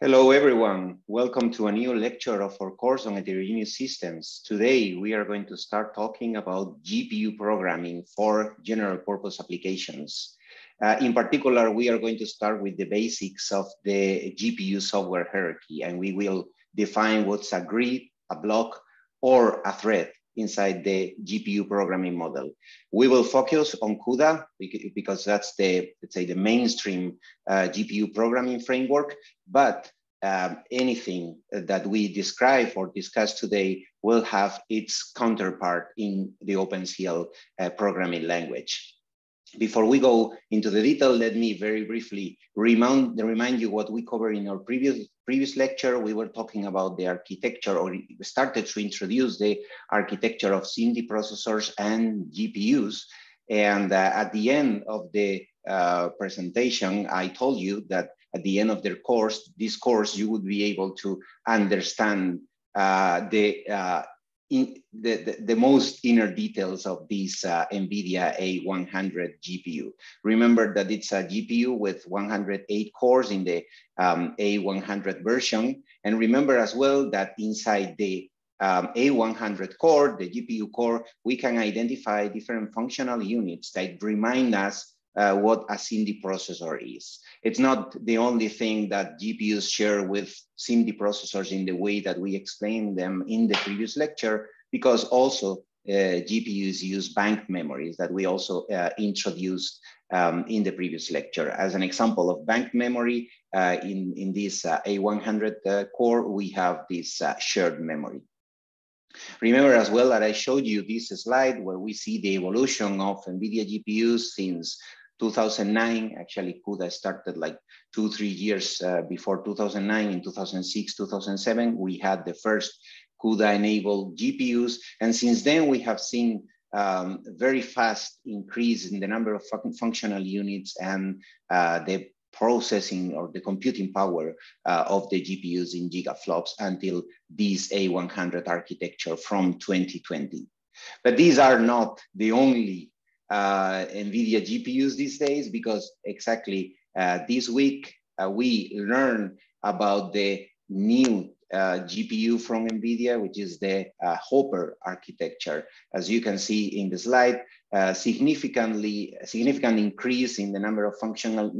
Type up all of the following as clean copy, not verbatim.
Hello everyone, welcome to a new lecture of our course on heterogeneous systems. Today we are going to start talking about GPU programming for general purpose applications. In particular, we are going to start with the basics of the GPU software hierarchy, and we will define what's a grid, a block, or a thread inside the GPU programming model. We will focus on CUDA because that's the, let's say, the mainstream GPU programming framework, but anything that we describe or discuss today will have its counterpart in the OpenCL programming language. Before we go into the detail, let me very briefly remind you what we covered in our previous lecture. We were talking about the architecture, or we started to introduce the architecture of SIMD processors and GPUs. And at the end of the presentation, I told you that at the end of their course, you would be able to understand the most inner details of this NVIDIA A100 GPU. Remember that it's a GPU with 108 cores in the A100 version. And remember as well that inside the A100 core, the GPU core, we can identify different functional units that remind us what a SIMD processor is. It's not the only thing that GPUs share with SIMD processors in the way that we explained them in the previous lecture, because also GPUs use bank memories that we also introduced in the previous lecture. As an example of bank memory, in this A100 core, we have this shared memory. Remember as well that I showed you this slide where we see the evolution of NVIDIA GPUs since 2009. Actually, CUDA started like 2-3 years before 2009. In 2006, 2007, we had the first CUDA-enabled GPUs. And since then, we have seen very fast increase in the number of functional units and the processing or the computing power of the GPUs in gigaflops until this A100 architecture from 2020. But these are not the only NVIDIA GPUs these days, because exactly this week we learned about the new GPU from NVIDIA, which is the Hopper architecture. As you can see in the slide, significant increase in the number of functional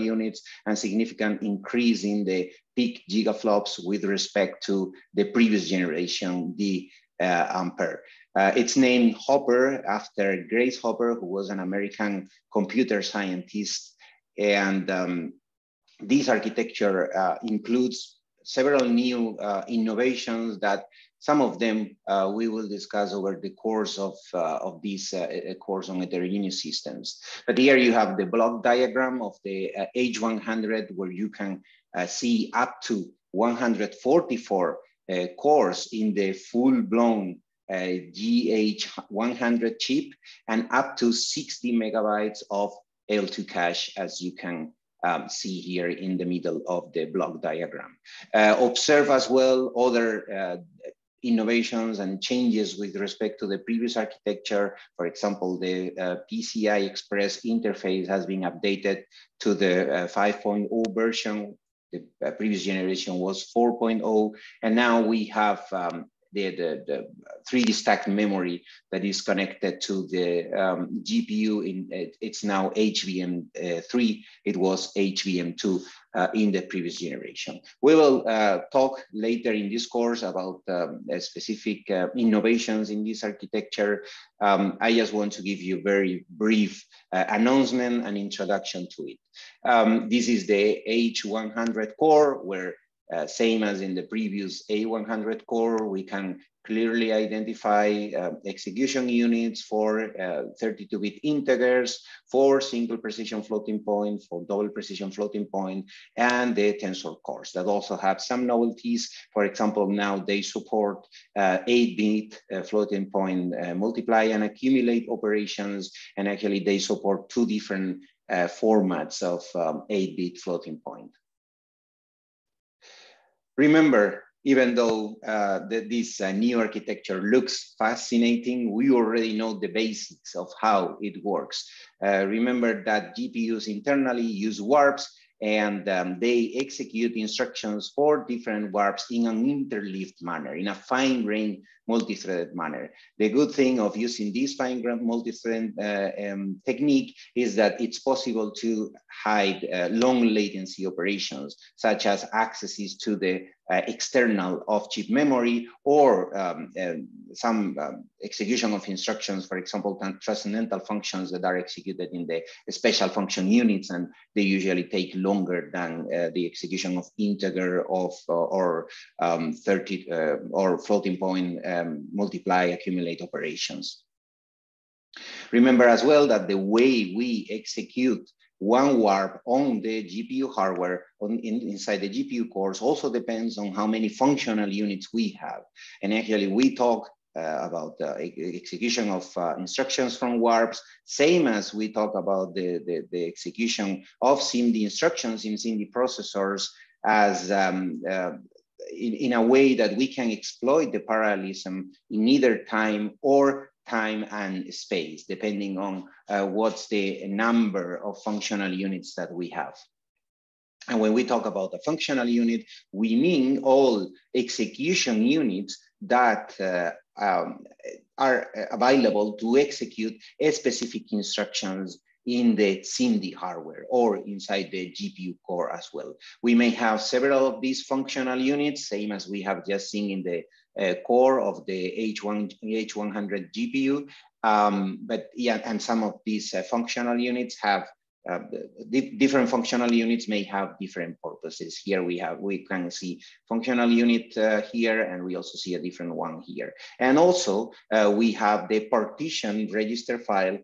units and significant increase in the peak gigaflops with respect to the previous generation, the Ampere. It's named Hopper after Grace Hopper, who was an American computer scientist. And this architecture includes several new innovations that some of them we will discuss over the course of this course on heterogeneous systems. But here you have the block diagram of the H100, where you can see up to 144 cores in the full-blown GH100 chip and up to 60 megabytes of L2 cache, as you can see here in the middle of the block diagram. Observe as well other innovations and changes with respect to the previous architecture. For example, the PCI Express interface has been updated to the 5.0 version. The previous generation was 4.0, and now we have the 3D stack memory that is connected to the GPU. It's now HBM3. It was HBM2 in the previous generation. We will talk later in this course about specific innovations in this architecture. I just want to give you a very brief announcement and introduction to it. This is the H100 core, where same as in the previous A100 core, we can clearly identify execution units for 32-bit integers, for single precision floating point, for double precision floating point, and the tensor cores that also have some novelties. For example, now they support 8-bit floating point multiply and accumulate operations, and actually they support two different formats of 8-bit floating point. Remember, even though this new architecture looks fascinating, we already know the basics of how it works. Remember that GPUs internally use warps, and they execute instructions for different warps in an interleaved manner, in a fine-grained multi-threaded manner. The good thing of using this fine-grained multi-thread technique is that it's possible to hide long latency operations, such as accesses to the external off-chip memory or some execution of instructions, for example, transcendental functions that are executed in the special function units, and they usually take longer than the execution of integer of or floating point multiply accumulate operations. Remember as well that the way we execute one warp on the GPU hardware inside the GPU cores also depends on how many functional units we have. And actually we talk about execution of instructions from warps, same as we talk about the execution of SIMD instructions in SIMD processors as in a way that we can exploit the parallelism in either time or time and space, depending on what's the number of functional units that we have. And when we talk about the functional unit, we mean all execution units that are available to execute specific instructions in the SIMD hardware or inside the GPU core as well. We may have several of these functional units, same as we have just seen in the core of the H100 GPU, but yeah, and some of these functional units have different functional units may have different purposes. Here we can see functional unit here, and we also see a different one here. And also we have the partition register file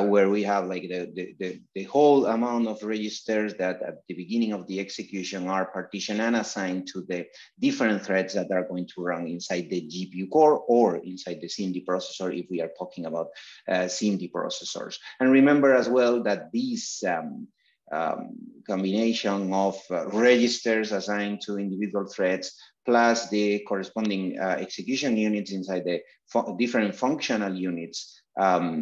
where we have like the whole amount of registers that at the beginning of the execution are partitioned and assigned to the different threads that are going to run inside the GPU core or inside the SIMD processor if we are talking about SIMD processors. And remember as well that these combination of registers assigned to individual threads plus the corresponding execution units inside the different functional units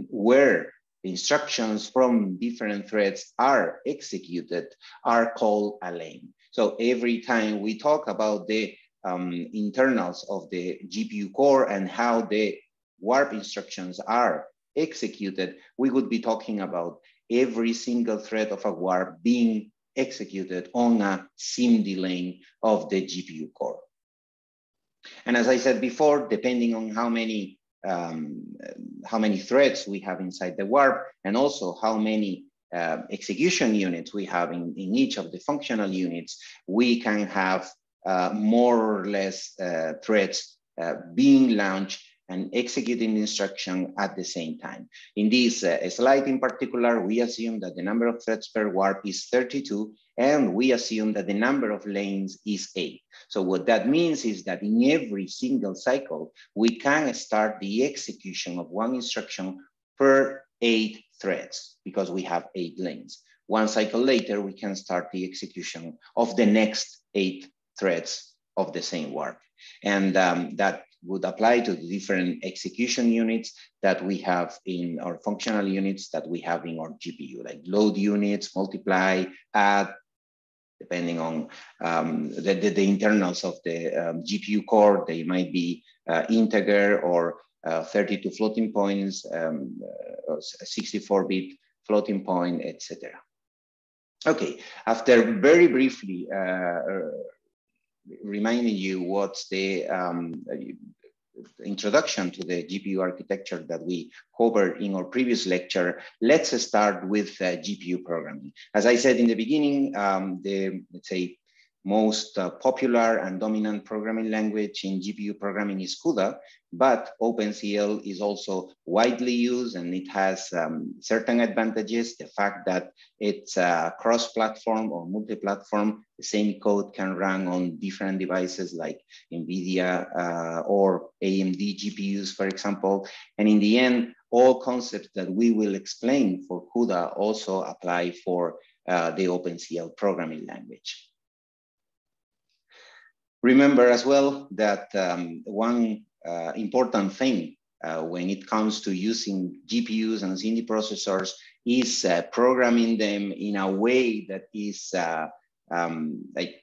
where instructions from different threads are executed are called a lane. So every time we talk about the internals of the GPU core and how the warp instructions are executed, we would be talking about every single thread of a warp being executed on a SIMD lane of the GPU core. And as I said before, depending on how many threads we have inside the warp, and also how many execution units we have in each of the functional units, we can have more or less threads being launched and executing instruction at the same time. In this slide in particular, we assume that the number of threads per warp is 32, and we assume that the number of lanes is 8. So what that means is that in every single cycle, we can start the execution of one instruction per 8 threads because we have 8 lanes. One cycle later, we can start the execution of the next 8 threads of the same warp. And that would apply to the different execution units that we have in our functional units that we have in our GPU, like load units, multiply, add, depending on the internals of the GPU core. They might be integer or 32 floating points, 64-bit floating point, etc. Okay, after very briefly reminding you what's the introduction to the GPU architecture that we covered in our previous lecture, let's start with GPU programming. As I said in the beginning, the, let's say, most popular and dominant programming language in GPU programming is CUDA, but OpenCL is also widely used, and it has certain advantages. The fact that it's cross-platform or multi-platform, the same code can run on different devices like NVIDIA or AMD GPUs, for example. And in the end, all concepts that we will explain for CUDA also apply for the OpenCL programming language. Remember as well that one important thing when it comes to using GPUs and SIMD processors is programming them in a way that is like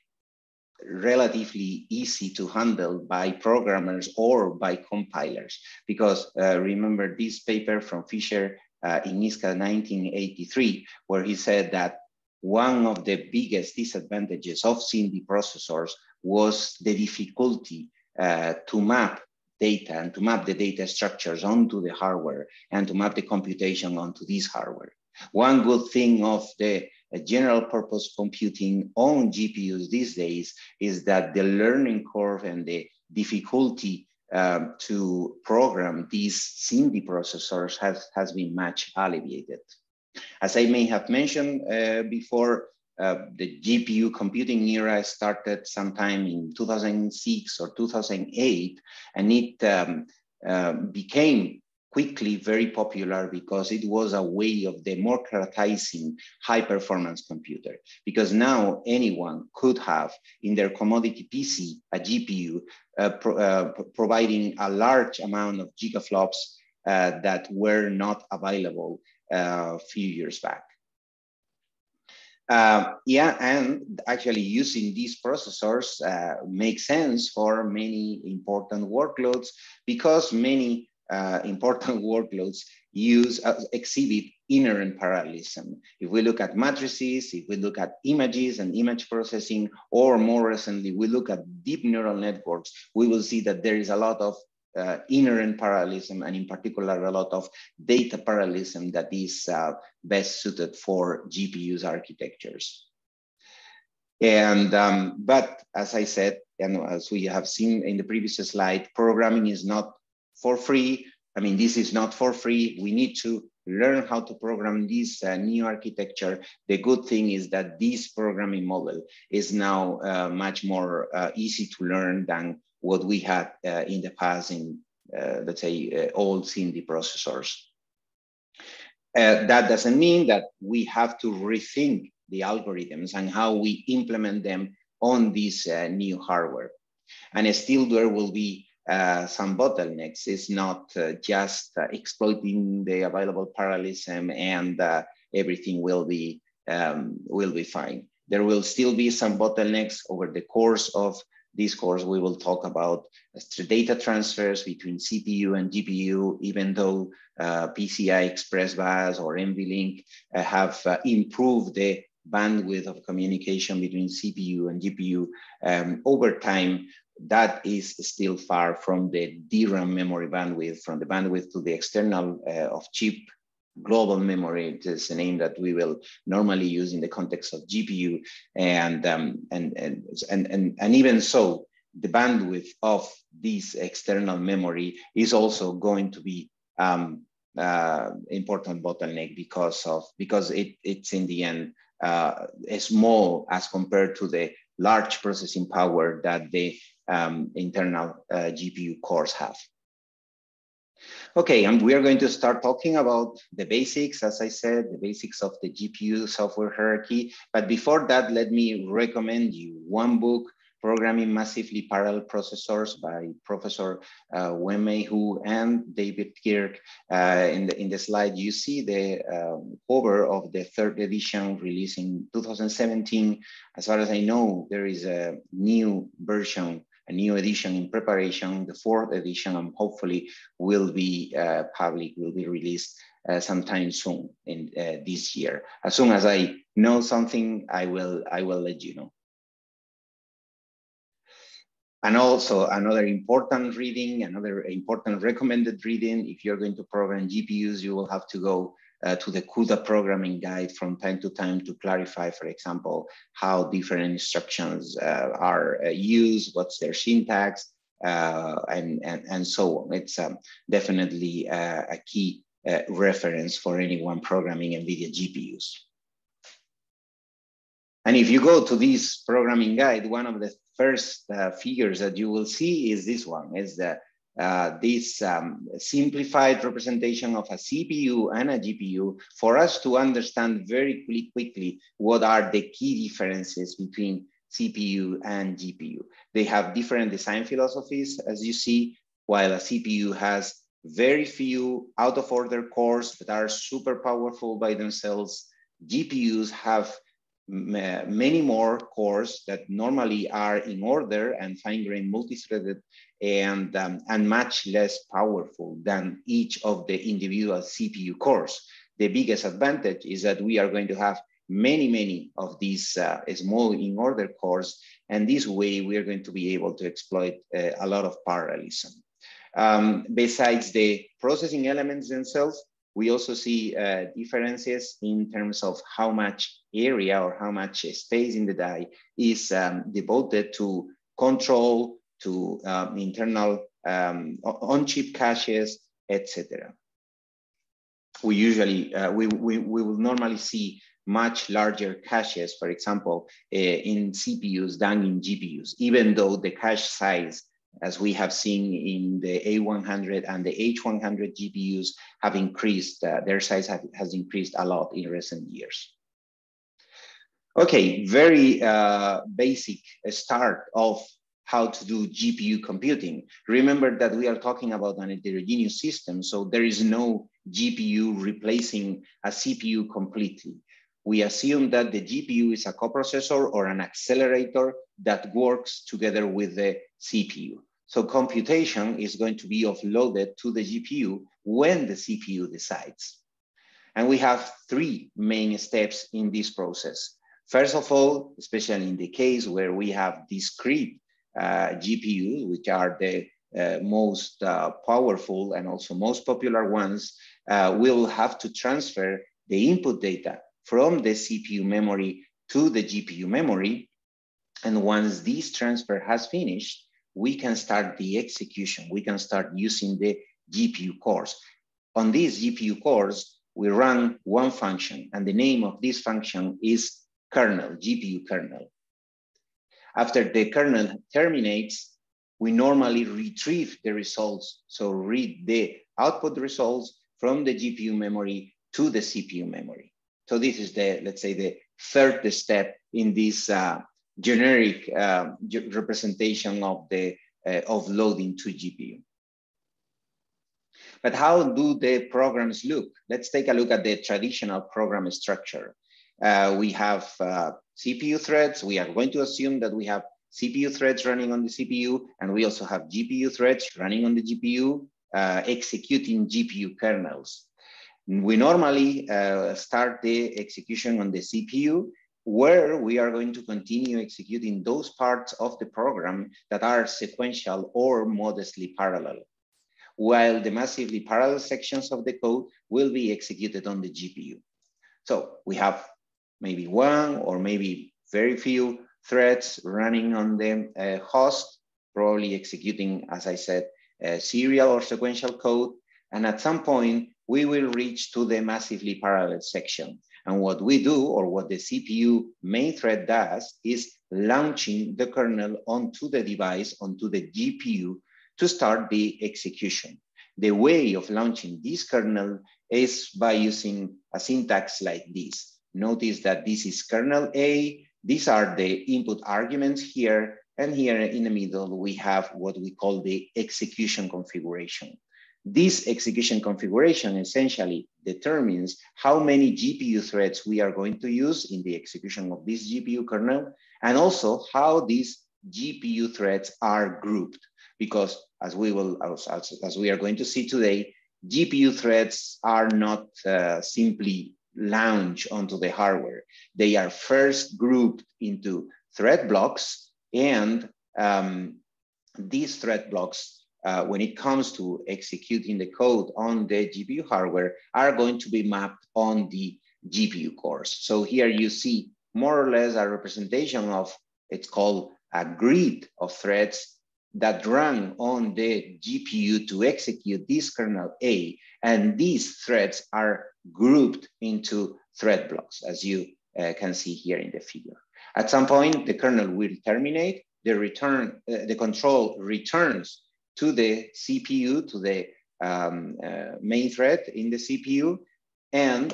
relatively easy to handle by programmers or by compilers. Because remember this paper from Fisher in NISCA 1983, where he said that one of the biggest disadvantages of SIMD processors was the difficulty to map data and to map the data structures onto the hardware and to map the computation onto this hardware. One good thing of the general purpose computing on GPUs these days is that the learning curve and the difficulty to program these SIMD processors has been much alleviated. As I may have mentioned before, the GPU computing era started sometime in 2006 or 2008, and it became quickly very popular because it was a way of democratizing high performance computer. Because now anyone could have in their commodity PC a GPU providing a large amount of gigaflops that were not available a few years back. Yeah, and actually using these processors makes sense for many important workloads, because many important workloads exhibit inherent parallelism. If we look at matrices, if we look at images and image processing, or more recently, we look at deep neural networks, we will see that there is a lot of inherent parallelism, and in particular, a lot of data parallelism that is best suited for GPUs architectures. And, but as I said, and as we have seen in the previous slide, programming is not for free. I mean, this is not for free. We need to learn how to program this new architecture. The good thing is that this programming model is now much more easy to learn than what we had in the past in, let's say, old SIMD processors. That doesn't mean that we have to rethink the algorithms and how we implement them on this new hardware. And still there will be some bottlenecks. It's not just exploiting the available parallelism and everything will be fine. There will still be some bottlenecks over the course of this course. We will talk about data transfers between CPU and GPU, even though PCI Express bus or NVLink have improved the bandwidth of communication between CPU and GPU over time. That is still far from the DRAM memory bandwidth, from the bandwidth to the external of chip global memory. It is a name that we will normally use in the context of GPU. And even so, the bandwidth of this external memory is also going to be important bottleneck, because it's in the end small as compared to the large processing power that the internal GPU cores have. Okay, and we are going to start talking about the basics, as I said, the basics of the GPU software hierarchy. But before that, let me recommend you one book, Programming Massively Parallel Processors, by Professor Wen-mei Hwu and David Kirk. In the slide, you see the cover of the third edition released in 2017. As far as I know, there is a new version, a new edition in preparation. The fourth edition, hopefully, will be public, will be released sometime soon in this year. As soon as I know something, I will let you know. And also another important reading, another important recommended reading, if you're going to program GPUs, you will have to go to the CUDA programming guide from time to time to clarify, for example, how different instructions are used, what's their syntax, and so on. It's definitely a key reference for anyone programming NVIDIA GPUs. And if you go to this programming guide, one of the first figures that you will see is this one, is this simplified representation of a CPU and a GPU for us to understand very quickly what are the key differences between CPU and GPU. They have different design philosophies, as you see, while a CPU has very few out-of-order cores that are super powerful by themselves, GPUs have many more cores that normally are in order and fine-grained multi-threaded and much less powerful than each of the individual CPU cores. The biggest advantage is that we are going to have many, many of these small in order cores, and this way we are going to be able to exploit a lot of parallelism. Besides the processing elements themselves, we also see differences in terms of how much area or how much space in the die is devoted to control, to internal on-chip caches, etc. We usually, we will normally see much larger caches, for example, in CPUs than in GPUs, even though the cache size, as we have seen in the A100 and the H100 GPUs, have increased, their size has increased a lot in recent years. Okay, very basic start of how to do GPU computing. Remember that we are talking about an heterogeneous system, so there is no GPU replacing a CPU completely. We assume that the GPU is a coprocessor or an accelerator that works together with the CPU. So computation is going to be offloaded to the GPU when the CPU decides. And we have three main steps in this process. First of all, especially in the case where we have discrete GPUs, which are the most powerful and also most popular ones, we'll have to transfer the input data from the CPU memory to the GPU memory. And once this transfer has finished, we can start the execution. We can start using the GPU cores. On these GPU cores, we run one function, and the name of this function is kernel, GPU kernel. After the kernel terminates, we normally retrieve the results. So read the output results from the GPU memory to the CPU memory. So this is the, let's say, the third step in this generic representation of the offloading to GPU. But how do the programs look? Let's take a look at the traditional program structure. We have CPU threads. We are going to assume that we have CPU threads running on the CPU, and we also have GPU threads running on the GPU, executing GPU kernels. We normally start the execution on the CPU, where we are going to continue executing those parts of the program that are sequential or modestly parallel, while the massively parallel sections of the code will be executed on the GPU. So we have maybe one or maybe very few threads running on the host, probably executing, as I said, serial or sequential code. And at some point, we will reach to the massively parallel section. And what we do, or what the CPU main thread does, is launching the kernel onto the device, onto the GPU, to start the execution. The way of launching this kernel is by using a syntax like this. Notice that this is kernel A, these are the input arguments here, and here in the middle, we have what we call the execution configuration. This execution configuration essentially determines how many GPU threads we are going to use in the execution of this GPU kernel, and also how these GPU threads are grouped. Because as we are going to see today, GPU threads are not simply launched onto the hardware. They are first grouped into thread blocks, and these thread blocks, when it comes to executing the code on the GPU hardware, are going to be mapped on the GPU cores. So here you see more or less a representation of, it's called a grid of threads that run on the GPU to execute this kernel A, and these threads are grouped into thread blocks, as you can see here in the figure. At some point, the kernel will terminate, the control returns to the CPU, to the main thread in the CPU. And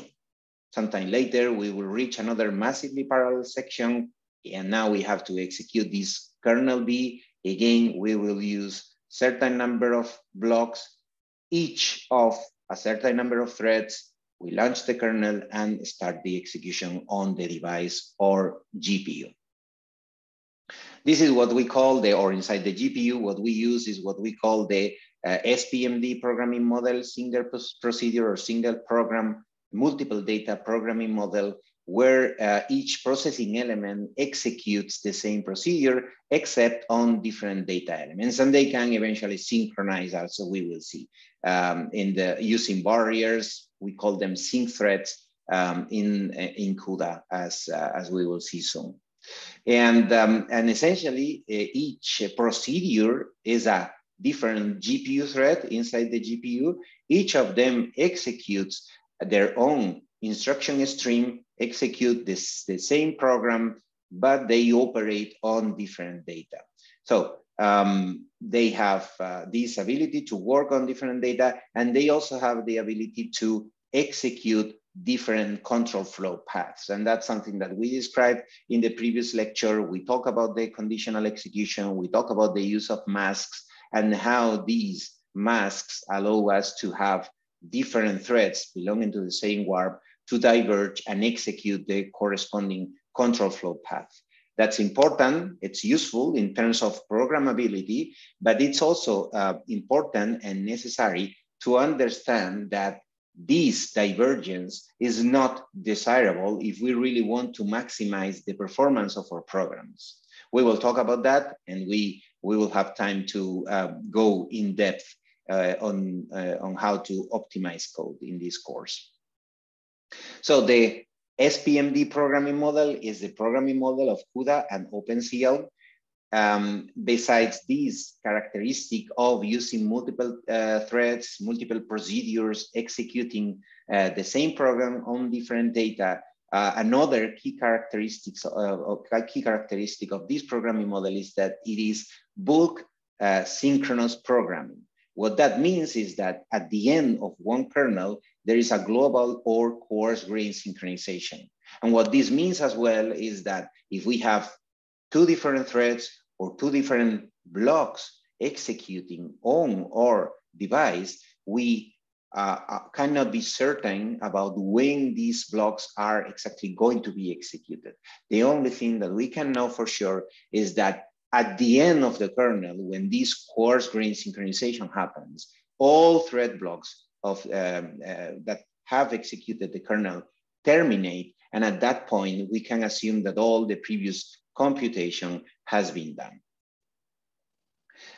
sometime later, we will reach another massively parallel section. And now we have to execute this kernel B. Again, we will use certain number of blocks, each of a certain number of threads, we launch the kernel and start the execution on the device or GPU. This is what we call the, or inside the GPU, what we use is what we call the SPMD programming model, single procedure or single program, multiple data programming model, where each processing element executes the same procedure, except on different data elements. And they can eventually synchronize also, we will see. Using barriers, we call them sync threads in CUDA, as we will see soon. And essentially, each procedure is a different GPU thread inside the GPU. Each of them executes their own instruction stream, execute the same program, but they operate on different data. So they have this ability to work on different data, and they also have the ability to execute different control flow paths. And that's something that we described in the previous lecture. We talk about the conditional execution, we talk about the use of masks and how these masks allow us to have different threads belonging to the same warp to diverge and execute the corresponding control flow path. That's important, it's useful in terms of programmability, but it's also important and necessary to understand that this divergence is not desirable if we really want to maximize the performance of our programs. We will talk about that, and we will have time to go in depth on how to optimize code in this course. So the SPMD programming model is the programming model of CUDA and OpenCL. Besides this characteristic of using multiple threads, multiple procedures, executing the same program on different data, another key characteristic of this programming model is that it is bulk synchronous programming. What that means is that at the end of one kernel, there is a global or coarse-grained synchronization. And what this means as well is that if we have two different threads or two different blocks executing on our device, we cannot be certain about when these blocks are exactly going to be executed. The only thing that we can know for sure is that at the end of the kernel, when this coarse-grained synchronization happens, all thread blocks of, that have executed the kernel terminate, and at that point, we can assume that all the previous computation has been done.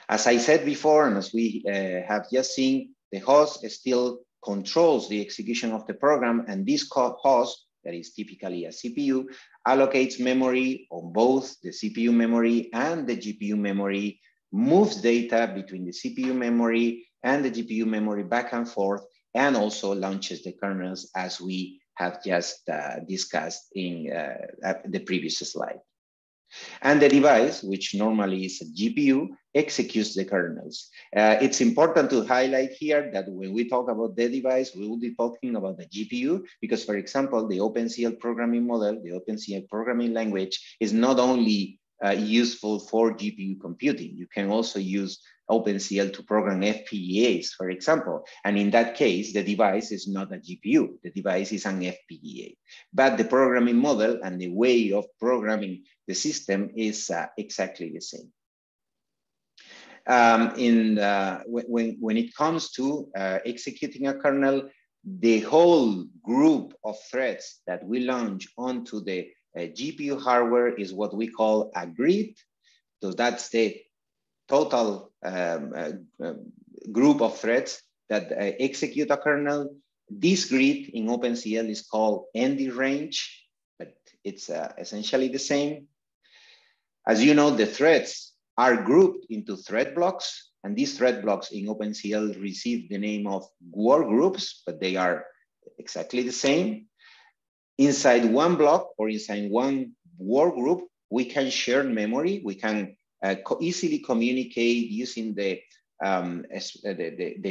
As I said before, and as we have just seen, the host still controls the execution of the program, and this host, that is typically a CPU, allocates memory on both the CPU memory and the GPU memory, moves data between the CPU memory and the GPU memory back and forth, and also launches the kernels as we have just discussed in the previous slide. And the device, which normally is a GPU, executes the kernels. It's important to highlight here that when we talk about the device, we will be talking about the GPU, because, for example, the OpenCL programming model, the OpenCL programming language, is not only useful for GPU computing. You can also use OpenCL to program FPGAs, for example. And in that case, the device is not a GPU. The device is an FPGA. But the programming model and the way of programming the system is exactly the same. When it comes to executing a kernel, the whole group of threads that we launch onto the GPU hardware is what we call a grid. So that's the total group of threads that execute a kernel. This grid in OpenCL is called ND range, but it's essentially the same. As you know, the threads are grouped into thread blocks, and these thread blocks in OpenCL receive the name of work groups, but they are exactly the same. Inside one block or inside one work group, we can share memory, we can easily communicate using the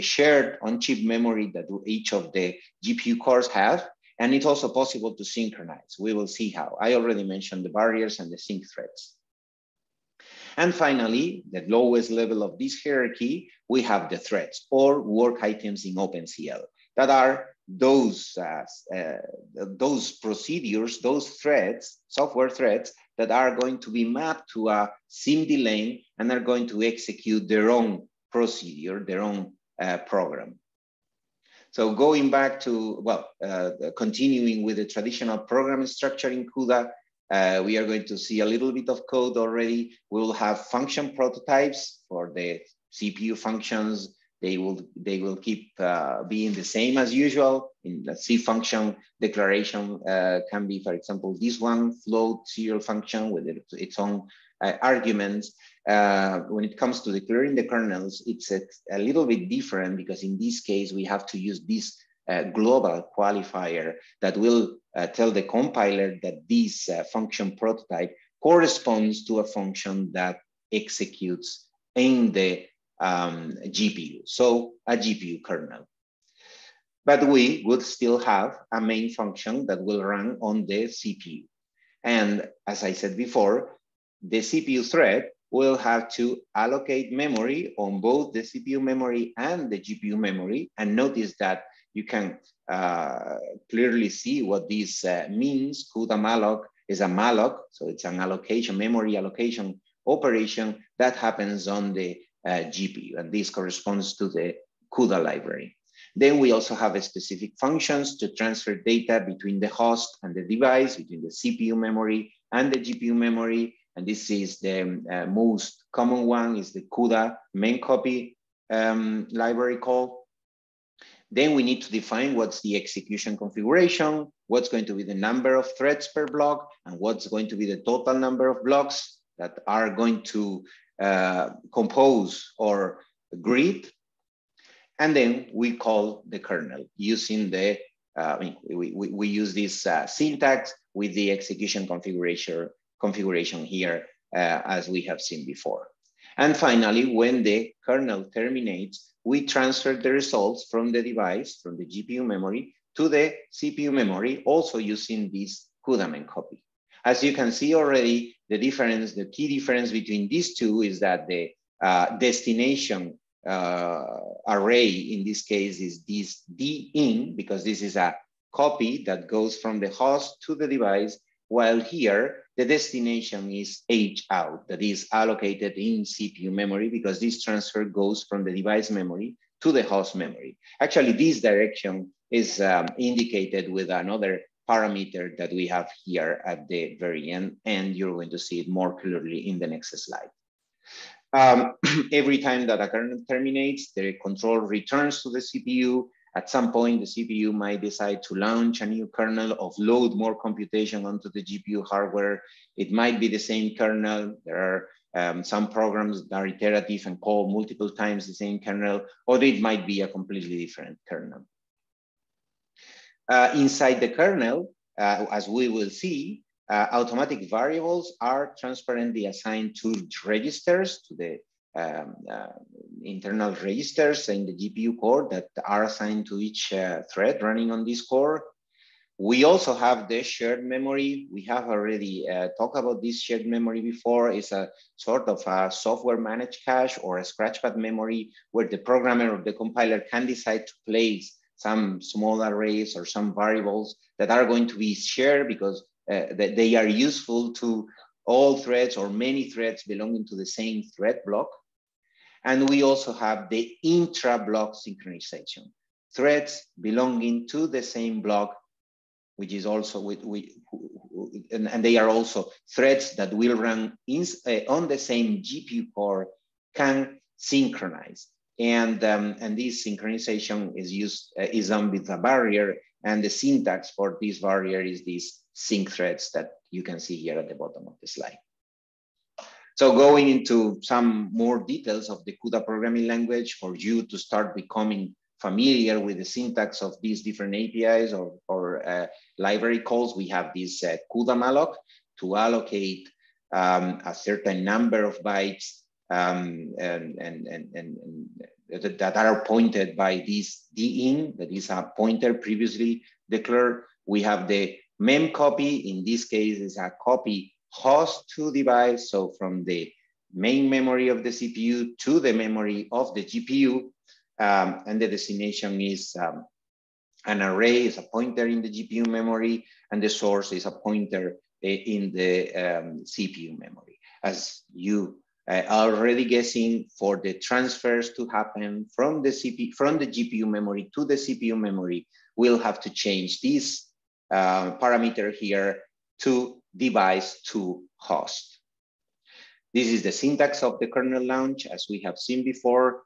shared on-chip memory that each of the GPU cores have, and it's also possible to synchronize. We will see how. I already mentioned the barriers and the sync threads. And finally, the lowest level of this hierarchy, we have the threads or work items in OpenCL that are those procedures, those threads, software threads that are going to be mapped to a SIMD lane and are going to execute their own procedure, their own program. So going back to, well, continuing with the traditional program structure in CUDA, we are going to see a little bit of code already. We'll have function prototypes for the CPU functions. They will keep being the same as usual. In the C function declaration can be, for example, this one, float serial function with its own arguments. When it comes to declaring the kernels, it's a little bit different because in this case, we have to use this global qualifier that will tell the compiler that this function prototype corresponds to a function that executes in the GPU, so a GPU kernel. But we would still have a main function that will run on the CPU. And as I said before, the CPU thread will have to allocate memory on both the CPU memory and the GPU memory. And notice that you can clearly see what this means. CUDA malloc is a malloc, so it's an allocation, memory allocation operation that happens on the GPU, and this corresponds to the CUDA library. Then we also have specific functions to transfer data between the host and the device, between the CPU memory and the GPU memory. And this is the most common one, is the CUDA main copy library call. Then we need to define what's the execution configuration, what's going to be the number of threads per block, and what's going to be the total number of blocks that are going to compose or grid, and then we call the kernel using the we use this syntax with the execution configuration here as we have seen before. And finally, when the kernel terminates, we transfer the results from the device, from the GPU memory to the CPU memory, also using this CUDA main copy. As you can see already, the difference, the key difference between these two is that the destination array, in this case, is this din, because this is a copy that goes from the host to the device, while here, the destination is hout, that is allocated in CPU memory, because this transfer goes from the device memory to the host memory. Actually, this direction is indicated with another parameter that we have here at the very end, and you're going to see it more clearly in the next slide. Every time that a kernel terminates, the control returns to the CPU. At some point, the CPU might decide to launch a new kernel or load more computation onto the GPU hardware. It might be the same kernel. There are some programs that are iterative and call multiple times the same kernel, or it might be a completely different kernel. Inside the kernel, as we will see, automatic variables are transparently assigned to registers, to the internal registers in the GPU core that are assigned to each thread running on this core. We also have the shared memory. We have already talked about this shared memory before. It's a sort of a software managed cache or a scratchpad memory where the programmer or the compiler can decide to place some small arrays or some variables that are going to be shared because they are useful to all threads or many threads belonging to the same thread block. And we also have the intra-block synchronization. Threads belonging to the same block, which is also, and they are also threads that will run on the same GPU core can synchronize. And this synchronization is used is done with a barrier, and the syntax for this barrier is these sync threads that you can see here at the bottom of the slide. So going into some more details of the CUDA programming language for you to start becoming familiar with the syntax of these different APIs or library calls, we have this CUDA malloc to allocate a certain number of bytes and that are pointed by this din, that is a pointer previously declared. We have the mem copy, in this case is a copy host to device, so from the main memory of the CPU to the memory of the GPU, and the destination is an array is a pointer in the GPU memory, and the source is a pointer in the CPU memory. As you are already guessing, for the transfers to happen from the GPU memory to the CPU memory, we'll have to change this parameter here to device to host. This is the syntax of the kernel launch, as we have seen before.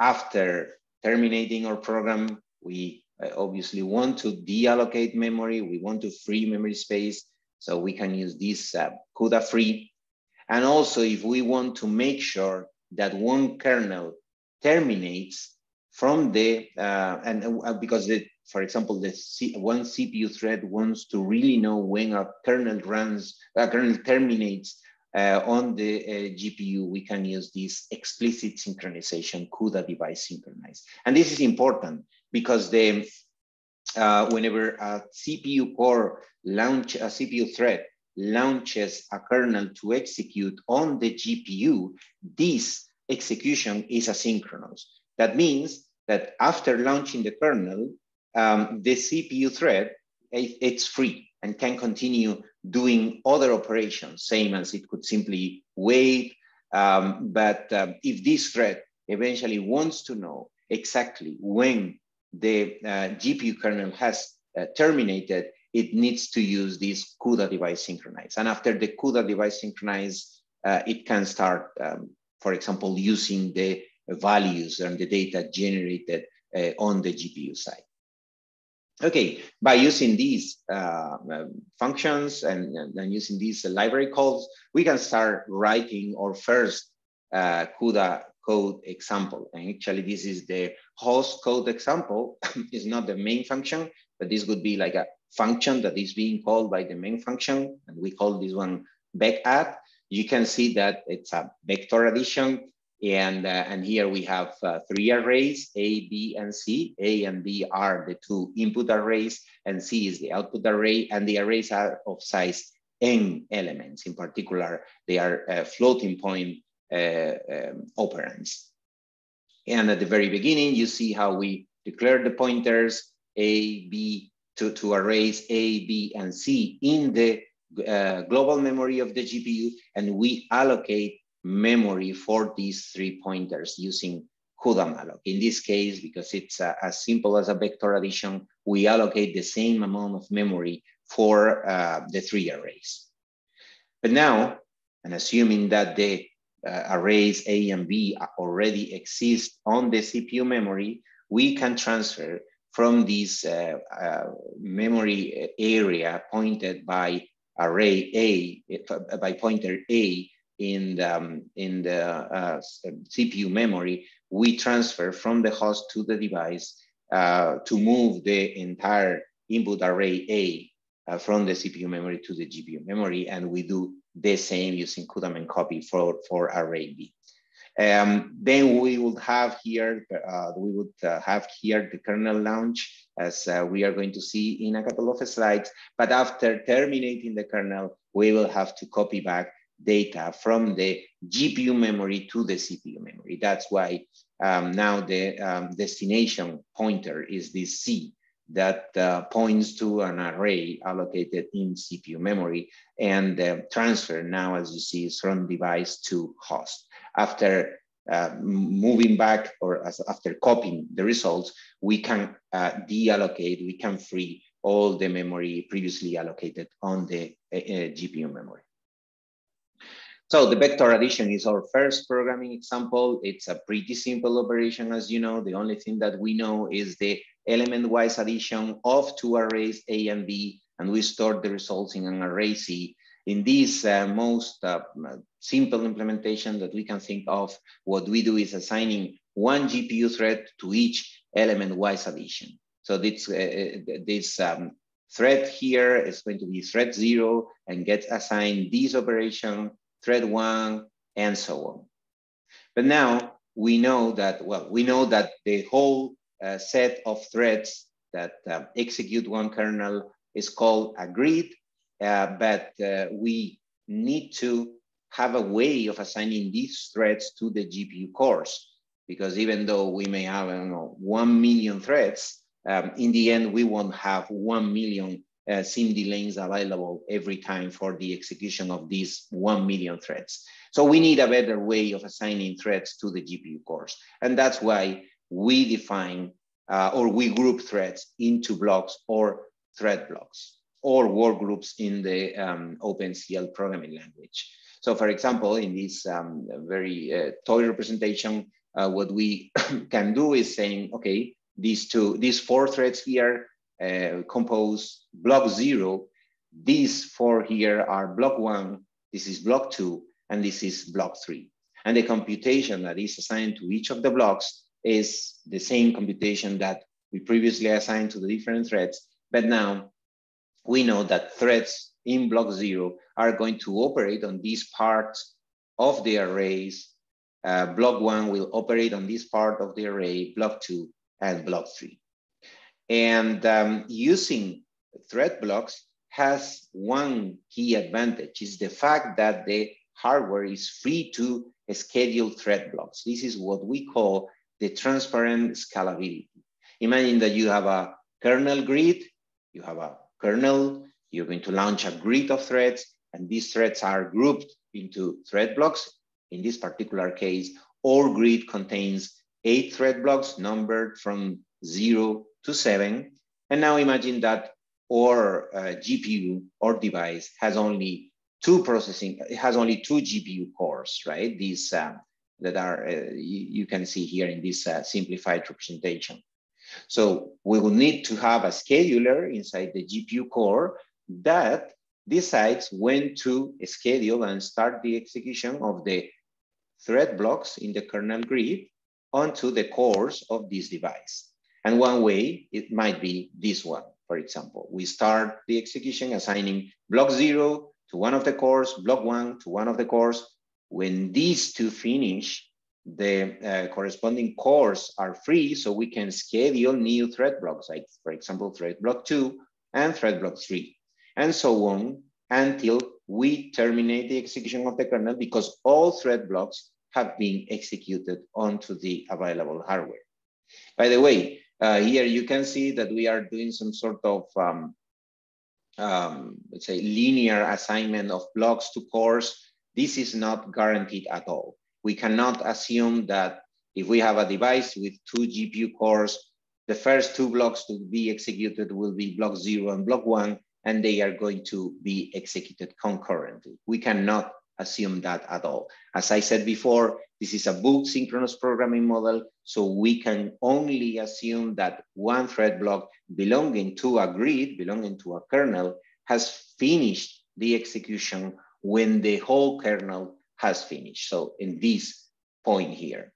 After terminating our program, we obviously want to deallocate memory. We want to free memory space, so we can use this CUDA free. And also, if we want to make sure that one kernel terminates from the, because for example, one CPU thread wants to really know when a kernel runs, a kernel terminates on the GPU, we can use this explicit synchronization, CUDA device synchronize. And this is important because whenever a CPU core launches, a CPU thread launches a kernel to execute on the GPU, this execution is asynchronous. That means that after launching the kernel, the CPU thread, it's free and can continue doing other operations, same as it could simply wait. But if this thread eventually wants to know exactly when the GPU kernel has terminated, it needs to use this CUDA device synchronize. And after the CUDA device synchronize, it can start, for example, using the values and the data generated on the GPU side. Okay, by using these functions and using these library calls, we can start writing our first CUDA code example. And actually, this is the host code example. It's not the main function, but this would be like a function that is being called by the main function. And we call this one BECAD. You can see that it's a vector addition. And here we have three arrays, A, B, and C. A and B are the two input arrays, and C is the output array. And the arrays are of size n elements. In particular, they are floating point operands. And at the very beginning, you see how we declare the pointers A, B, to arrays A, B, and C in the global memory of the GPU, and we allocate memory for these three pointers using CUDA malloc. In this case, because it's as simple as a vector addition, we allocate the same amount of memory for the three arrays. But now, and assuming that the arrays A and B already exist on the CPU memory, we can transfer from this memory area pointed by array A, by pointer A, in the CPU memory, we transfer from the host to the device to move the entire input array A from the CPU memory to the GPU memory. And we do the same using CUDA copy for array B. Then we would have here, the kernel launch, as we are going to see in a couple of slides. But after terminating the kernel, we will have to copy back data from the GPU memory to the CPU memory. That's why now the destination pointer is this C that points to an array allocated in CPU memory, and the transfer now, as you see, is from device to host. After moving back, or after copying the results, we can deallocate, we can free all the memory previously allocated on the GPU memory. So the vector addition is our first programming example. It's a pretty simple operation, as you know. The only thing that we know is the element-wise addition of two arrays, A and B, and we store the results in an array C. In this most simple implementation that we can think of, what we do is assigning one GPU thread to each element-wise addition. So this thread here is going to be thread 0 and gets assigned this operation, thread 1, and so on. But now we know that, well, we know that the whole set of threads that execute one kernel is called a grid, but we need to have a way of assigning these threads to the GPU cores, because even though we may have, I don't know, 1 million threads, In the end, we won't have 1 million SIMD lanes available every time for the execution of these 1 million threads. So we need a better way of assigning threads to the GPU cores. And that's why we define or we group threads into blocks or thread blocks or workgroups in the OpenCL programming language. So for example, in this very toy representation, what we can do is saying, okay, these four threads here compose block 0. These four here are block 1, this is block 2, and this is block 3. And the computation that is assigned to each of the blocks is the same computation that we previously assigned to the different threads. But now we know that threads in block 0 are going to operate on these parts of the arrays. Block 1 will operate on this part of the array, block 2 and block 3. And using thread blocks has one key advantage, is the fact that the hardware is free to schedule thread blocks. This is what we call the transparent scalability. Imagine that you have a kernel grid, you have a kernel, you're going to launch a grid of threads, and these threads are grouped into thread blocks. In this particular case, our grid contains 8 thread blocks numbered from 0 to 7. And now imagine that our GPU or device has only 2 processing, it has only 2 GPU cores, right? These that are, you can see here in this simplified representation. So we will need to have a scheduler inside the GPU core that decides when to schedule and start the execution of the thread blocks in the kernel grid onto the cores of this device. And one way, it might be this one, for example. We start the execution assigning block 0 to one of the cores, block 1 to one of the cores. When these two finish, the corresponding cores are free, so we can schedule new thread blocks, like for example, thread block 2 and thread block 3, and so on until we terminate the execution of the kernel, because all thread blocks have been executed onto the available hardware. By the way, here you can see that we are doing some sort of let's say linear assignment of blocks to cores. This is not guaranteed at all. We cannot assume that if we have a device with 2 GPU cores, the first 2 blocks to be executed will be block 0 and block 1, and they are going to be executed concurrently. We cannot assume that at all. As I said before, this is a book synchronous programming model, so we can only assume that one thread block belonging to a grid, belonging to a kernel, has finished the execution when the whole kernel has finished. So in this point here,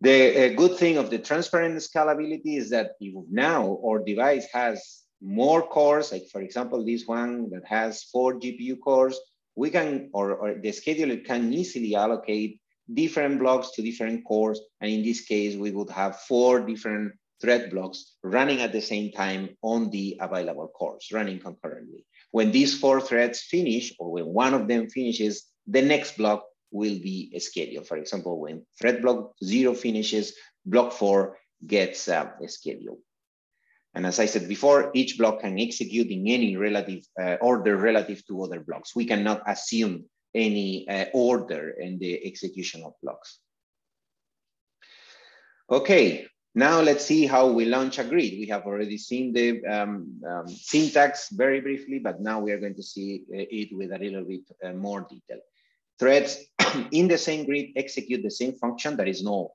the good thing of the transparent scalability is that if now our device has more cores, like for example, this one that has 4 GPU cores, we can, or the scheduler can easily allocate different blocks to different cores. And in this case, we would have 4 different thread blocks running at the same time on the available cores, running concurrently. When these 4 threads finish, or when one of them finishes, the next block will be scheduled. For example, when thread block 0 finishes, block 4 gets scheduled. And as I said before, each block can execute in any relative order relative to other blocks. We cannot assume any order in the execution of blocks. Okay. Now let's see how we launch a grid. We have already seen the syntax very briefly, but now we are going to see it with a little bit more detail. Threads in the same grid execute the same function that is known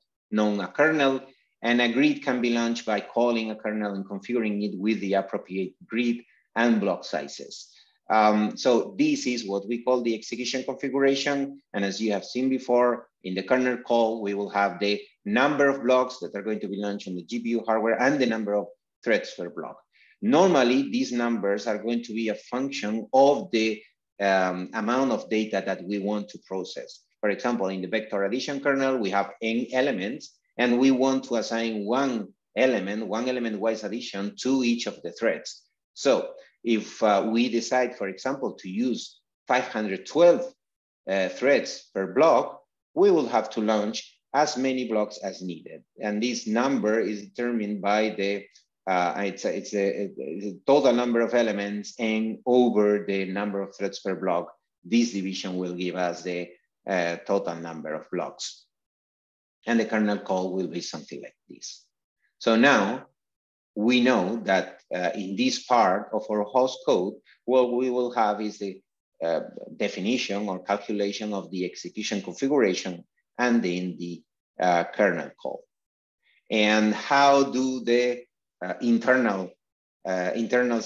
as a kernel, and a grid can be launched by calling a kernel and configuring it with the appropriate grid and block sizes. So this is what we call the execution configuration. And as you have seen before, in the kernel call, we will have the number of blocks that are going to be launched on the GPU hardware and the number of threads per block. Normally, these numbers are going to be a function of the amount of data that we want to process. For example, in the vector addition kernel, we have n elements, and we want to assign one element-wise addition to each of the threads. So if we decide, for example, to use 512 threads per block, we will have to launch as many blocks as needed. And this number is determined by the it's a total number of elements and over the number of threads per block. This division will give us the total number of blocks. And the kernel call will be something like this. So now we know that in this part of our host code, what we will have is the definition or calculation of the execution configuration and then the kernel call. And how do the internals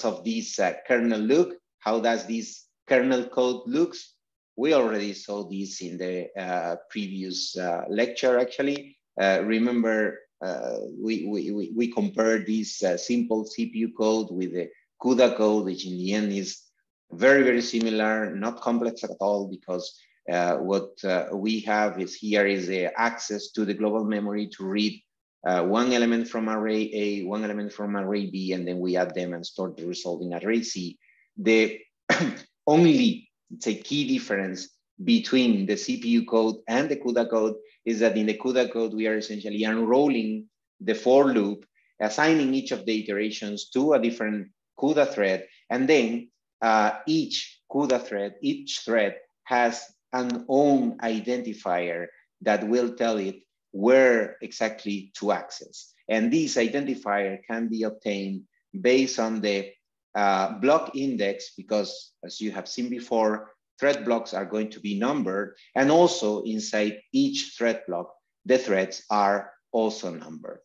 of this kernel look? How does this kernel code looks? We already saw this in the previous lecture, actually. Remember, we compared this simple CPU code with the CUDA code, which in the end is very, very similar, not complex at all, because what we have is here is the access to the global memory to read one element from array A, one element from array B, and then we add them and store the result in array C. The only, it's a key difference between the CPU code and the CUDA code is that in the CUDA code, we are essentially unrolling the for loop, assigning each of the iterations to a different CUDA thread, and then each CUDA thread, each thread has an own identifier that will tell it where exactly to access. And this identifier can be obtained based on the block index, because as you have seen before, thread blocks are going to be numbered, and also inside each thread block, the threads are also numbered.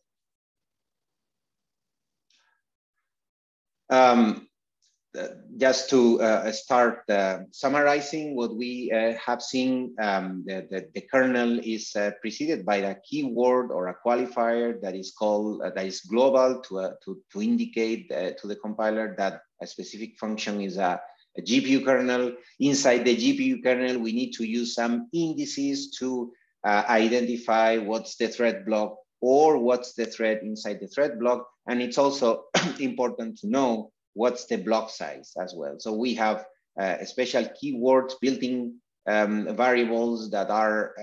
Just to start summarizing what we have seen, the kernel is preceded by a keyword or a qualifier that is called, that is global to indicate to the compiler that a specific function is a GPU kernel. Inside the GPU kernel, we need to use some indices to identify what's the thread block or what's the thread inside the thread block. And it's also important to know what's the block size as well. So we have special keywords, built-in variables that are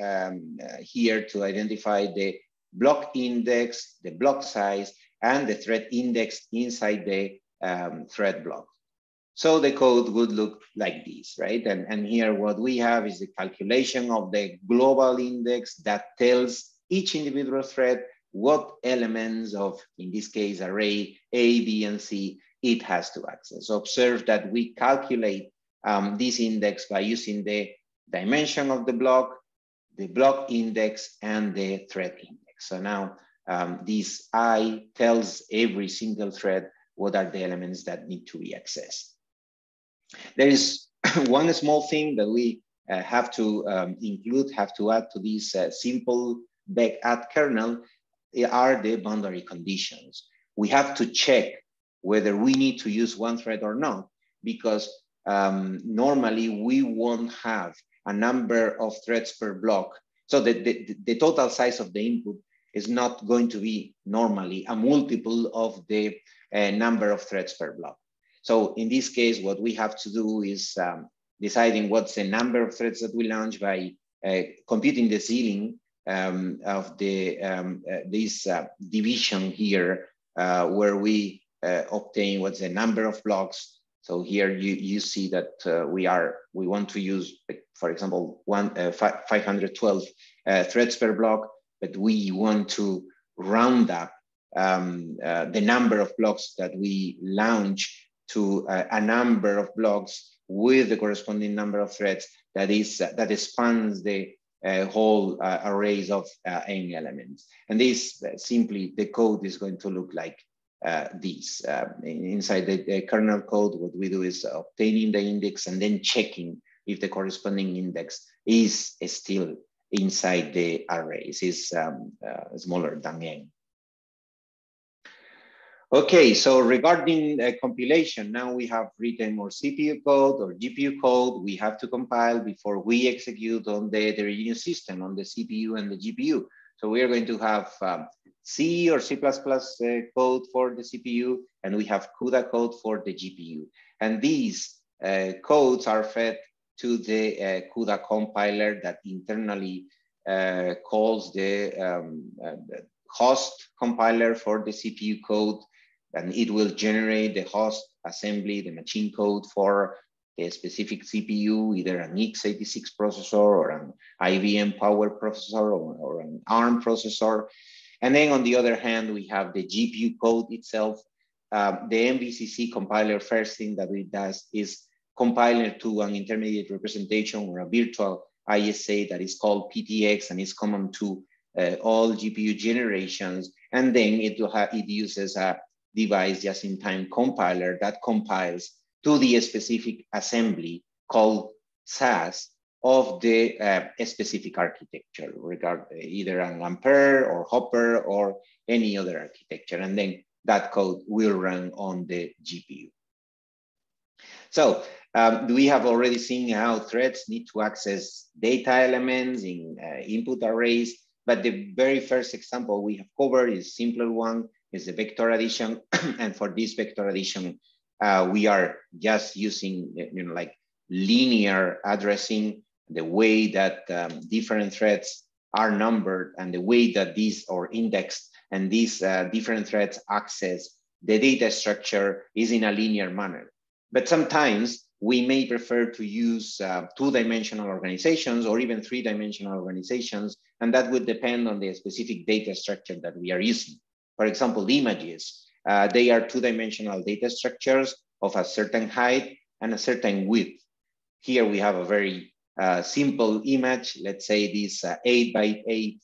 here to identify the block index, the block size, and the thread index inside the thread block. So the code would look like this, right? And here what we have is the calculation of the global index that tells each individual thread what elements of, in this case, array A, B, and C it has to access. Observe that we calculate this index by using the dimension of the block index, and the thread index. So now this I tells every single thread what are the elements that need to be accessed. There is one small thing that we have to include, have to add to this simple back at kernel, are the boundary conditions. We have to check whether we need to use one thread or not, because normally we won't have a number of threads per block. So the total size of the input is not going to be normally a multiple of the number of threads per block. So in this case, what we have to do is deciding what's the number of threads that we launch by computing the ceiling of the, this division here, where we obtain what's the number of blocks. So here you see that we want to use, for example, 512 threads per block, but we want to round up the number of blocks that we launch to a number of blocks with the corresponding number of threads that is that spans the whole arrays of n elements. And this simply, the code is going to look like these. Inside the kernel code, what we do is obtaining the index and then checking if the corresponding index is still inside the arrays, is smaller than n. Okay, so regarding compilation, now we have written our CPU code or GPU code. We have to compile before we execute on the heterogeneous system, on the CPU and the GPU. So we are going to have C or C++ code for the CPU, and we have CUDA code for the GPU. And these codes are fed to the CUDA compiler that internally calls the host compiler for the CPU code, and it will generate the host assembly, the machine code for a specific CPU, either an x86 processor or an IBM Power processor or an ARM processor. And then on the other hand, we have the GPU code itself. The MVCC compiler, first thing that it does is compile it to an intermediate representation or a virtual ISA that is called PTX and is common to all GPU generations. And then it uses a device just-in-time compiler that compiles to the specific assembly called SAS of the specific architecture, regard either an Ampere or Hopper or any other architecture. And then that code will run on the GPU. So we have already seen how threads need to access data elements in input arrays, but the very first example we have covered is simpler one, is the vector addition. And for this vector addition, we are just using like linear addressing, the way that different threads are numbered and the way that these are indexed, and these different threads access the data structure is in a linear manner. But sometimes we may prefer to use two-dimensional organizations or even three-dimensional organizations, and that would depend on the specific data structure that we are using. For example, images, they are two-dimensional data structures of a certain height and a certain width. Here we have a very simple image. Let's say this 8 by 8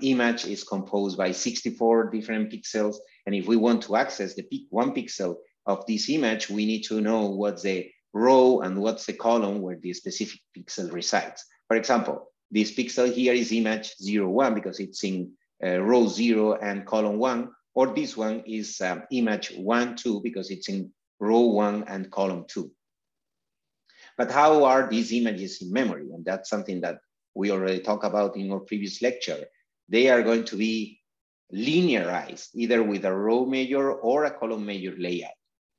image is composed by 64 different pixels. And if we want to access the one pixel of this image, we need to know what's the row and what's the column where the specific pixel resides. For example, this pixel here is image 01 because it's in row 0 and column 1, or this one is image 12 because it's in row 1 and column 2. But how are these images in memory? And that's something that we already talked about in our previous lecture. They are going to be linearized, either with a row major or a column major layout.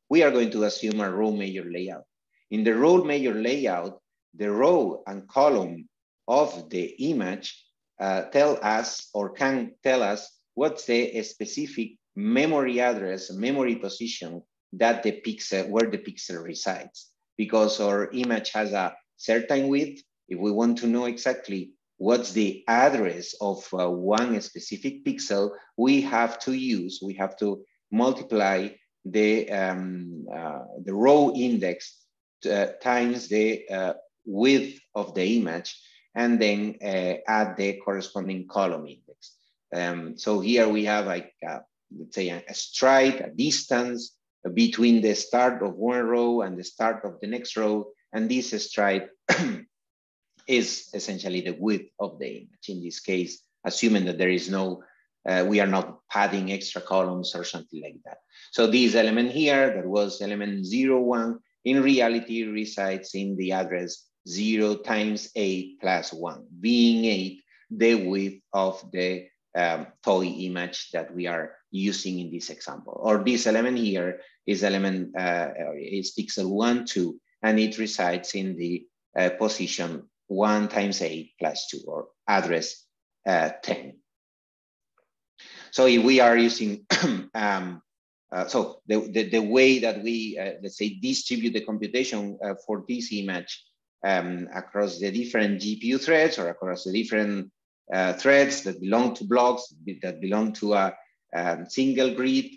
We are going to assume a row major layout. In the row major layout, the row and column of the image tell us or can tell us what's the specific memory address, memory position that the pixel, where the pixel resides. Because our image has a certain width, if we want to know exactly what's the address of one specific pixel, we have to multiply the row index times the width of the image, and then add the corresponding column index. So here we have like, let's say a stride, a distance between the start of one row and the start of the next row. And this stride is essentially the width of the image. In this case, assuming that there is no, we are not padding extra columns or something like that. So this element here, that was element 01, in reality resides in the address 0 times 8 plus 1, being 8, the width of the toy image that we are using in this example. Or this element here is element is pixel 1, 2, and it resides in the position 1 times 8 plus 2, or address 10. So if we are using, so the way that we let's say distribute the computation for this image across the different GPU threads or across the different threads that belong to blocks, that belong to a single grid,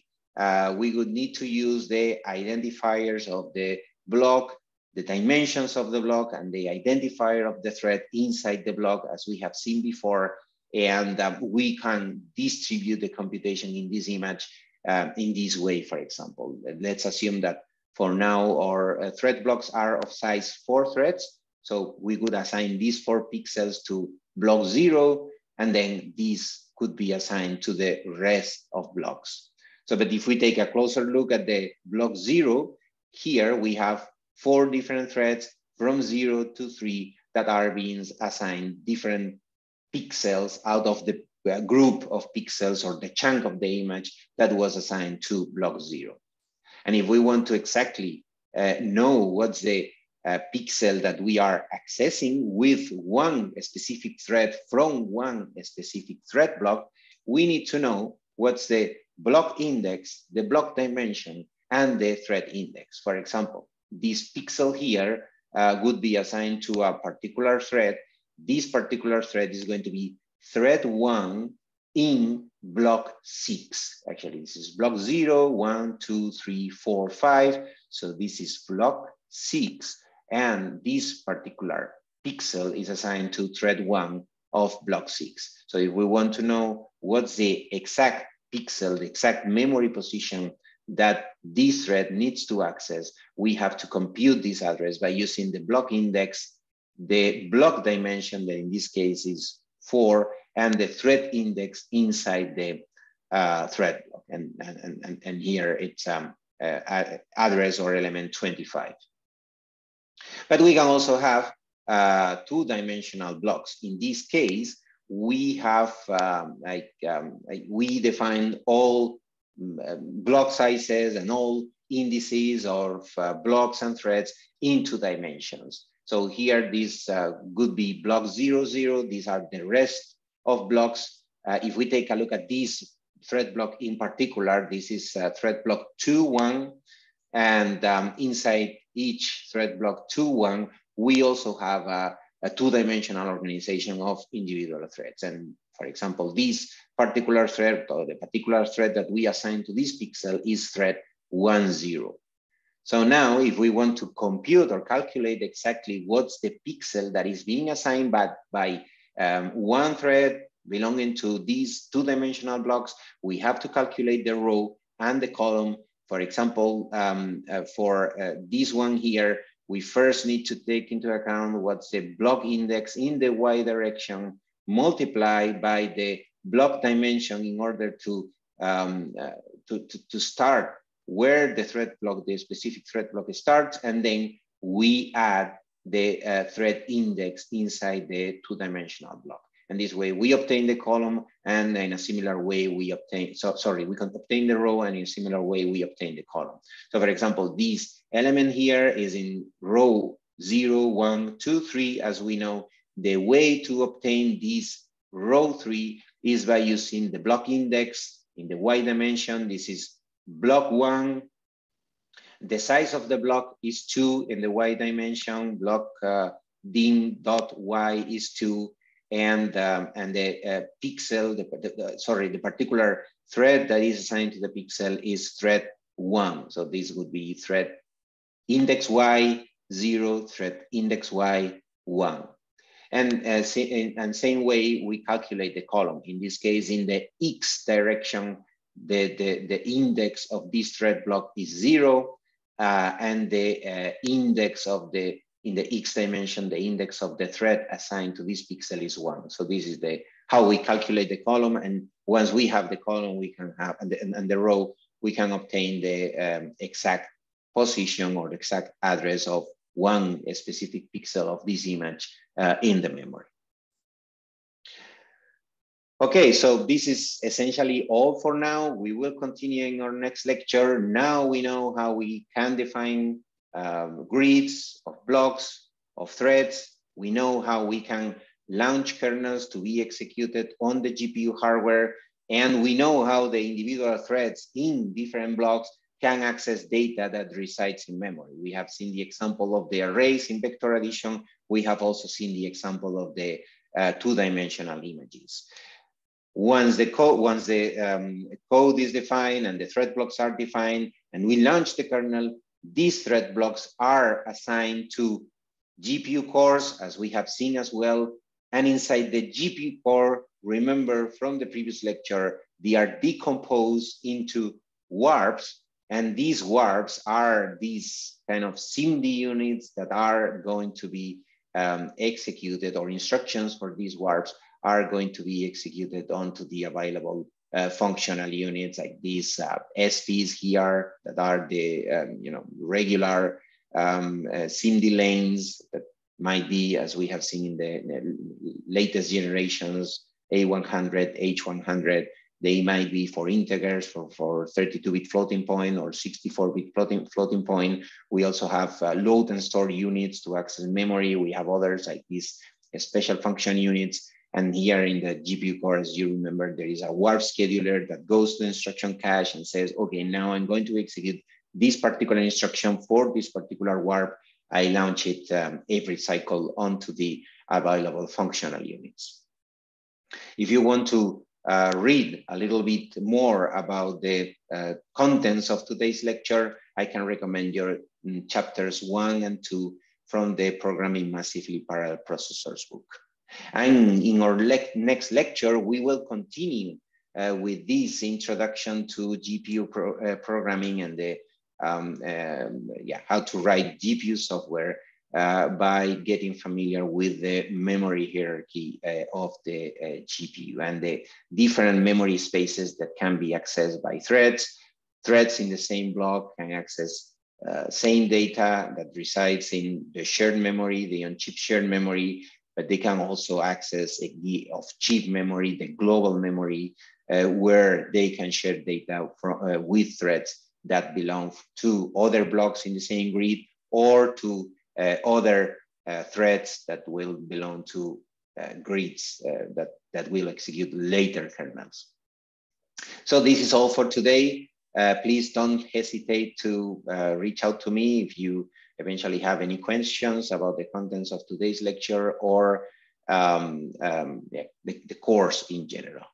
we would need to use the identifiers of the block, the dimensions of the block, and the identifier of the thread inside the block, as we have seen before. And we can distribute the computation in this image in this way, for example. Let's assume that for now our thread blocks are of size 4 threads. So we could assign these 4 pixels to block 0, and then these could be assigned to the rest of blocks. So, but if we take a closer look at the block 0, here we have 4 different threads from 0 to 3 that are being assigned different pixels out of the group of pixels or the chunk of the image that was assigned to block 0. And if we want to exactly know what's the pixel that we are accessing with one specific thread from one specific thread block, we need to know what's the block index, the block dimension, and the thread index. For example, this pixel here would be assigned to a particular thread. This particular thread is going to be thread 1 in block 6. Actually, this is block 0, 1, 2, 3, 4, 5. So this is block 6. And this particular pixel is assigned to thread 1 of block 6. So if we want to know what's the exact pixel, the exact memory position that this thread needs to access, we have to compute this address by using the block index, the block dimension, that in this case is 4, and the thread index inside the thread block. And here it's address or element 25. But we can also have two-dimensional blocks. In this case, we have we defined all block sizes and all indices of blocks and threads into dimensions. So here, this could be block 00. These are the rest of blocks. If we take a look at this thread block in particular, this is thread block 21, and inside each thread block 21, we also have a two-dimensional organization of individual threads. And for example, this particular thread, or the particular thread that we assign to this pixel, is thread 10. So now if we want to compute or calculate exactly what's the pixel that is being assigned by one thread belonging to these two-dimensional blocks, we have to calculate the row and the column. For example, for this one here, we first need to take into account what's the block index in the y direction, multiplied by the block dimension in order to start where the thread block, the specific thread block starts, and then we add the thread index inside the two-dimensional block. And this way we obtain the column, and in a similar way we obtain, we can obtain the row, and in a similar way we obtain the column. So for example, this element here is in row 0, 1, 2, 3. As we know, the way to obtain this row 3 is by using the block index in the y dimension. This is block 1. The size of the block is 2 in the y dimension. Block dim.y is 2. And the pixel, the particular thread that is assigned to the pixel is thread 1. So this would be thread index y 0, thread index y 1. And same way we calculate the column. In this case, in the x direction, the index of this thread block is 0, and the index of the in the X dimension, the index of the thread assigned to this pixel is 1. So this is how we calculate the column. And once we have the column, we can have, and the row, we can obtain the exact position or exact address of one specific pixel of this image in the memory. Okay, so this is essentially all for now. We will continue in our next lecture. Now we know how we can define grids of blocks, of threads. We know how we can launch kernels to be executed on the GPU hardware. And we know how the individual threads in different blocks can access data that resides in memory. We have seen the example of the arrays in vector addition. We have also seen the example of the two-dimensional images. Once the code is defined and the thread blocks are defined, and we launch the kernel, these thread blocks are assigned to GPU cores, as we have seen as well. And inside the GPU core, remember from the previous lecture, they are decomposed into warps. And these warps are these kind of SIMD units that are going to be executed, or instructions for these warps are going to be executed onto the available functional units, like these SPs here that are the regular SIMD lanes that might be, as we have seen in the latest generations, A100, H100, They might be for integers, for 32-bit floating point or 64-bit floating point. We also have load and store units to access memory. We have others like these special function units. And here in the GPU core, as you remember, there is a warp scheduler that goes to the instruction cache and says, okay, now I'm going to execute this particular instruction for this particular warp. I launch it every cycle onto the available functional units. If you want to read a little bit more about the contents of today's lecture, I can recommend your chapters 1 and 2 from the Programming Massively Parallel Processors book. And in our next lecture, we will continue with this introduction to GPU programming and the how to write GPU software by getting familiar with the memory hierarchy of the GPU and the different memory spaces that can be accessed by threads. Threads in the same block can access same data that resides in the shared memory, the on-chip shared memory, but they can also access the off-chip memory, the global memory, where they can share data from, with threads that belong to other blocks in the same grid or to other threads that will belong to grids that will execute later kernels. So this is all for today. Please don't hesitate to reach out to me if you eventually have any questions about the contents of today's lecture or the course in general.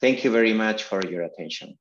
Thank you very much for your attention.